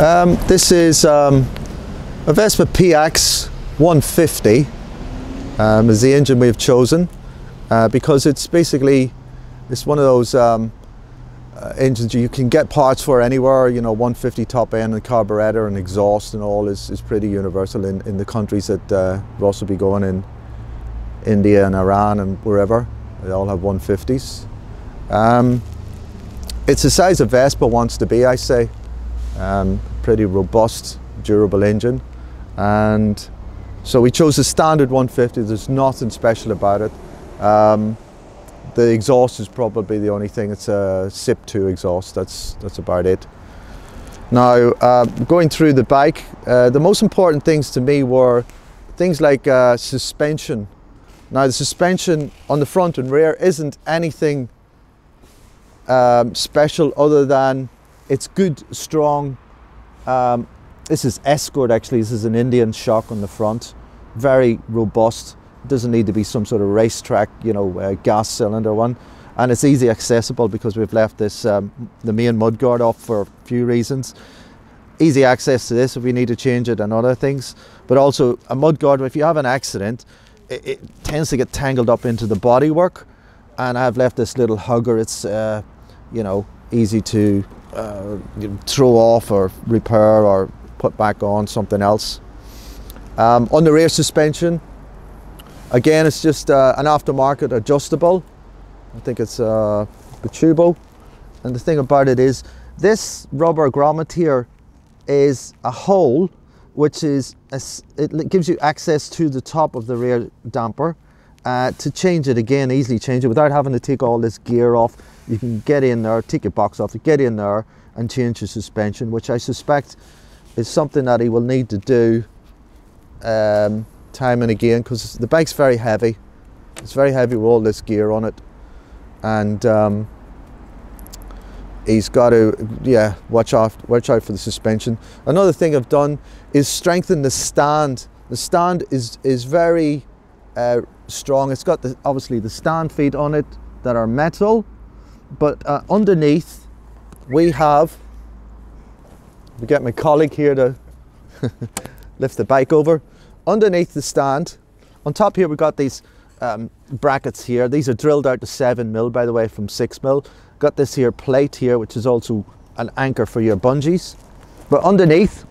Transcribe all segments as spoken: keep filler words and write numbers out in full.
Um, this is um, a Vespa P X one fifty, um, is the engine we have chosen uh, because it's basically, it's one of those um, uh, engines you can get parts for anywhere. You know, one fifty top end and carburetor and exhaust and all is, is pretty universal in, in the countries that uh, we'll also be going in, India and Iran and wherever. They all have one fifties. Um, it's the size of Vespa wants to be, I say. Um, pretty robust, durable engine, and so we chose the standard one fifty. There's nothing special about it. Um, the exhaust is probably the only thing. It's a S I P two exhaust. That's that's about it. Now uh, going through the bike, uh, the most important things to me were things like uh, suspension. Now the suspension on the front and rear isn't anything um, special other than it's good, strong. Um, this is Escort actually. This is an Indian shock on the front. Very robust. It doesn't need to be some sort of racetrack, you know, uh, gas cylinder one. And it's easy accessible because we've left this, um, the main mudguard off for a few reasons. Easy access to this if we need to change it and other things. But also a mudguard, if you have an accident, it, it tends to get tangled up into the bodywork. And I've left this little hugger. It's, uh, you know, easy to Uh, throw off or repair or put back on something else. Um, on the rear suspension, again, it's just uh, an aftermarket adjustable. I think it's uh, Bitubo, and the thing about it is this rubber grommet here is a hole which is a, it gives you access to the top of the rear damper uh, to change it again, easily change it without having to take all this gear off. You can get in there, take your box off, get in there and change the suspension, which I suspect is something that he will need to do um, time and again, because the bike's very heavy. It's very heavy with all this gear on it. And um, he's got to, yeah, watch out, watch out for the suspension. Another thing I've done is strengthen the stand. The stand is, is very uh, strong. It's got the, obviously the stand feet on it that are metal. But uh, underneath, we have, we get my colleague here to lift the bike over. Underneath the stand, on top here, we've got these um, brackets here. These are drilled out to seven mil, by the way, from six mil. Got this here plate here, which is also an anchor for your bungees. But underneath,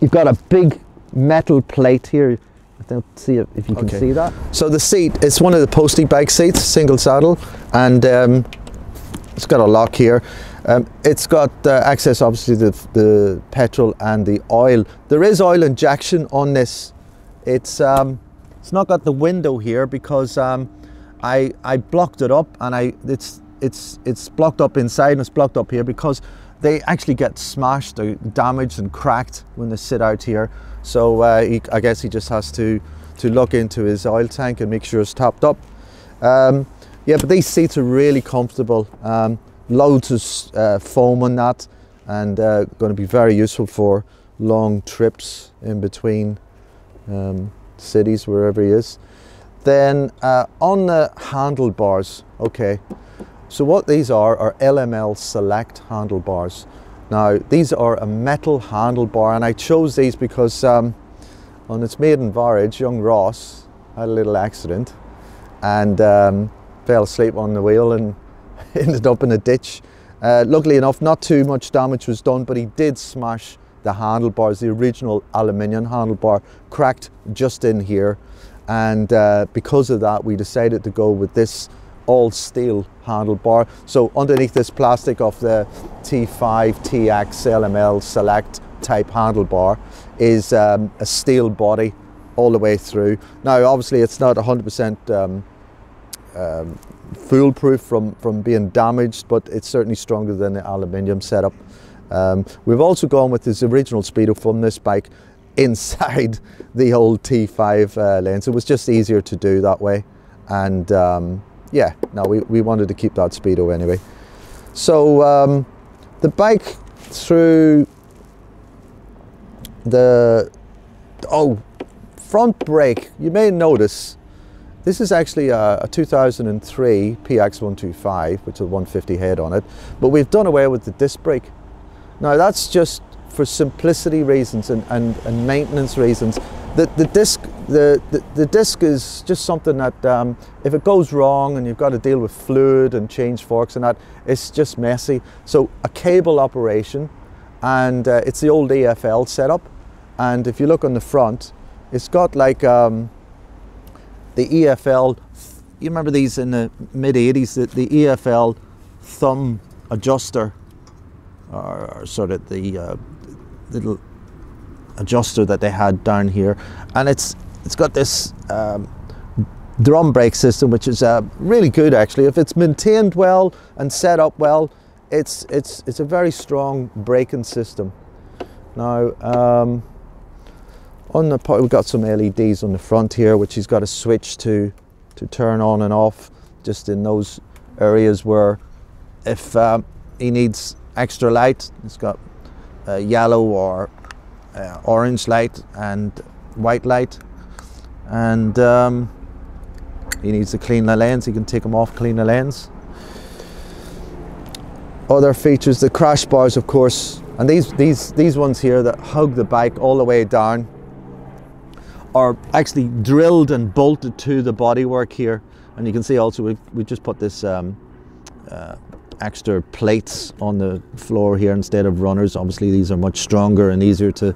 you've got a big metal plate here. I don't see if you can okay. see that. So the seat, it's one of the postie bike seats, single saddle, and um, it's got a lock here. Um, it's got uh, access obviously to the, the petrol and the oil. There is oil injection on this. It's um, it's not got the window here because um, I I blocked it up, and I it's it's it's blocked up inside and it's blocked up here because they actually get smashed or damaged and cracked when they sit out here. So uh, he, I guess he just has to, to look into his oil tank and make sure it's topped up. Um, yeah, but these seats are really comfortable. Um, loads of uh, foam on that, and uh, going to be very useful for long trips in between um, cities, wherever he is. Then uh, on the handlebars, okay. So what these are are L M L Select handlebars. Now these are a metal handlebar, and I chose these because um, on its maiden voyage, young Ross had a little accident and um, fell asleep on the wheel and ended up in a ditch. Uh, luckily enough, not too much damage was done, but he did smash the handlebars. The original aluminium handlebar cracked just in here, and uh, because of that, we decided to go with this all steel handlebar. So underneath this plastic of the T five T X L M L Select type handlebar is um, a steel body all the way through. Now obviously it's not one hundred percent um, um, foolproof from, from being damaged, but it's certainly stronger than the aluminium setup. Um, we've also gone with this original Speedo from this bike inside the old T five uh, lane, so it was just easier to do that way. And um, yeah, no, we, we wanted to keep that Speedo anyway. So um, the bike through the, oh, front brake. You may notice, this is actually a, a two thousand three P X one twenty-five, which is a one fifty head on it, but we've done away with the disc brake. Now that's just for simplicity reasons and, and, and maintenance reasons. The, the disc, the, the, the disc is just something that um, if it goes wrong and you've got to deal with fluid and change forks and that, it's just messy. So a cable operation, and uh, it's the old E F L setup. And if you look on the front, it's got like um, the E F L, you remember these in the mid eighties, the, the E F L thumb adjuster, or, or sort of the uh, little adjuster that they had down here. And it's it's got this um, drum brake system, which is uh, really good actually. If it's maintained well and set up well, it's, it's, it's a very strong braking system. Now, um, on the we've got some L E Ds on the front here, which he's got a switch to to turn on and off, just in those areas where if um, he needs extra light, it's got uh, yellow or uh, orange light and white light. And um, he needs to clean the lens, he can take them off, clean the lens. Other features, the crash bars, of course. And these, these, these ones here that hug the bike all the way down are actually drilled and bolted to the bodywork here. And you can see also we we just put this um, uh, extra plates on the floor here instead of runners. Obviously these are much stronger and easier to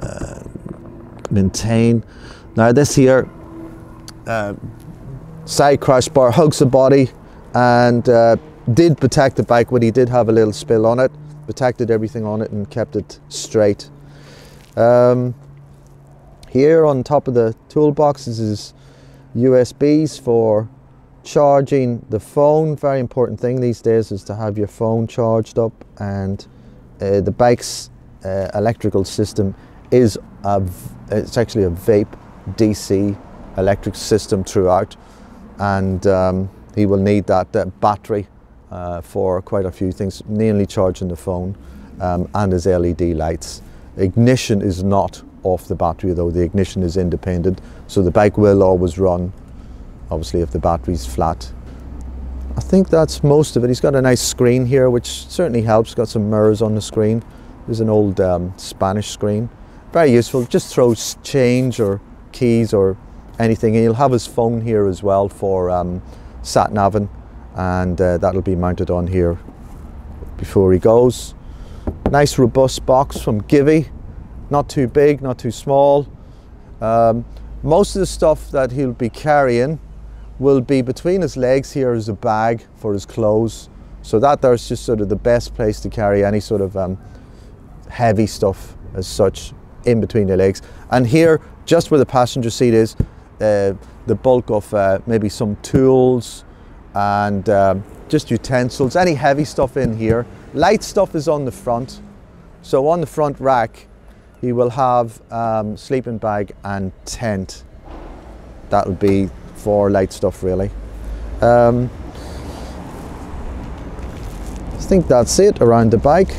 uh, maintain. Now this here uh, side crash bar hugs the body and uh, did protect the bike when he did have a little spill on it. Protected everything on it and kept it straight. Um, here on top of the toolboxes is U S Bs for charging the phone. Very important thing these days is to have your phone charged up, and uh, the bike's uh, electrical system is a v it's actually a vape D C electric system throughout, and um, he will need that, that battery Uh, for quite a few things, mainly charging the phone um, and his L E D lights. Ignition is not off the battery though, the ignition is independent, so the bike will always run, obviously, if the battery's flat. I think that's most of it. He's got a nice screen here, which certainly helps. Got some mirrors on the screen. There's an old um, Spanish screen. Very useful, just throws change or keys or anything. And he'll have his phone here as well for um, sat-navin. And uh, that'll be mounted on here before he goes. Nice robust box from Givi, not too big, not too small. Um, most of the stuff that he'll be carrying will be between his legs here as a bag for his clothes. So that there's just sort of the best place to carry any sort of um, heavy stuff as such, in between the legs. And here, just where the passenger seat is, uh, the bulk of uh, maybe some tools, and um, just utensils, any heavy stuff in here. Light stuff is on the front. So on the front rack, he will have um, sleeping bag and tent. That would be for light stuff, really. Um, I think that's it around the bike.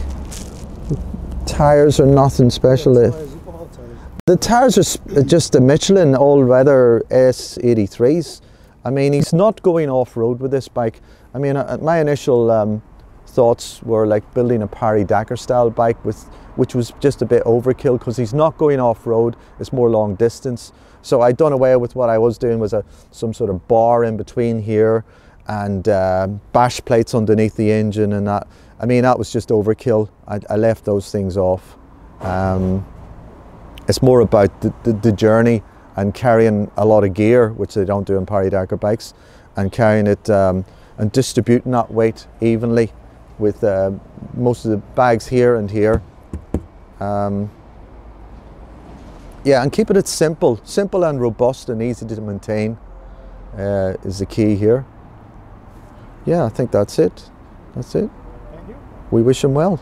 Tires are nothing special. Yeah, tires, the tires are just the Michelin all-weather S eighty-threes. I mean, he's not going off-road with this bike. I mean, uh, my initial um, thoughts were like building a Paris Dakar style bike, with, which was just a bit overkill because he's not going off-road, it's more long distance. So I done away with what I was doing, was a, some sort of bar in between here and uh, bash plates underneath the engine and that. I mean, that was just overkill. I, I left those things off. Um, it's more about the, the, the journey, and carrying a lot of gear, which they don't do in Paris Dakar bikes, and carrying it um, and distributing that weight evenly with uh, most of the bags here and here. Um, yeah, and keeping it simple. Simple and robust and easy to maintain uh, is the key here. Yeah, I think that's it. That's it. Thank you. We wish him well.